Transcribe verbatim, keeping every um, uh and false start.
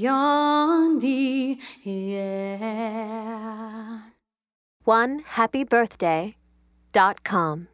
Yondi, yeah. one happy birthday dot com